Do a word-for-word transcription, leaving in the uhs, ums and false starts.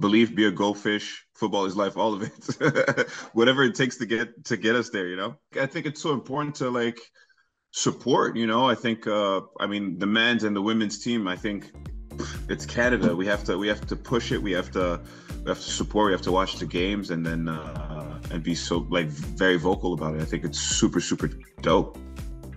belief, be a goldfish, football is life, all of it. Whatever it takes to get to get us there, you know? I think it's so important to, like, support, you know? I think, uh, I mean, the men's and the women's team, I think it's Canada. We have to we have to push it. We have to we have to support. We have to watch the games and then uh, and be so, like, very vocal about it. I think it's super, super dope.